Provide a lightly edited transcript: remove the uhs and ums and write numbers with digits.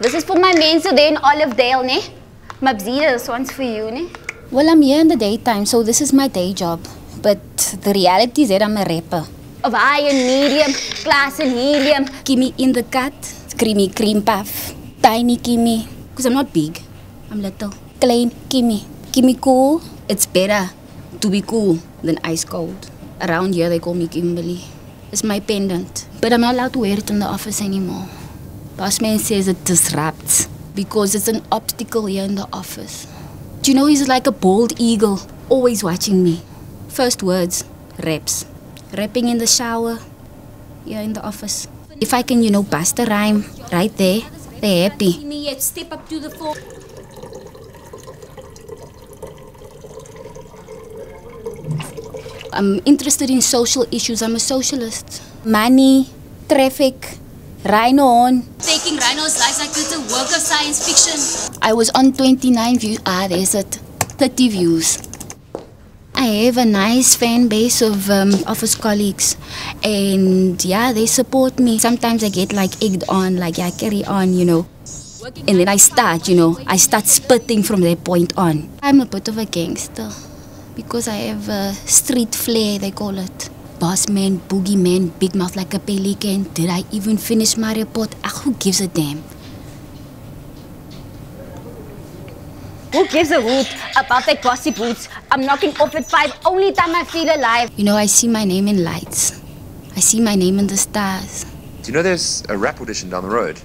This is for my mense today in Olivedale, ne? Mabzida, this one's for you, ne? Well, I'm here in the daytime, so this is my day job. But the reality is that I'm a rapper. Of high and medium, class and helium. Kimmie in the cut, creamy cream puff, tiny Kimmie. Because I'm not big, I'm little. Plain Kimmie. Kimmie cool. It's better to be cool than ice cold. Around here they call me Kimberly. It's my pendant. But I'm not allowed to wear it in the office anymore. Boss man says it disrupts because it's an obstacle here in the office. Do you know he's like a bald eagle, always watching me. First words, raps. Rapping in the shower, here in the office. If I can, you know, bust a rhyme right there, they're happy. Step up to the floor. I'm interested in social issues. I'm a socialist. Money, traffic, rhino on. Taking rhinos' lives like it's a work of science fiction. I was on 29 views. There's it. 30 views. I have a nice fan base of office colleagues, and yeah, they support me. Sometimes I get like egged on, like yeah, carry on, you know. And then I start, you know, I start spitting from that point on. I'm a bit of a gangster because I have a street flair, they call it. Boss man, boogeyman, big mouth like a pelican. Did I even finish my report? Ach, who gives a damn? Who gives a hoot about that bossy boots? I'm knocking off at 5, only time I feel alive. You know, I see my name in lights. I see my name in the stars. Do you know there's a rap audition down the road?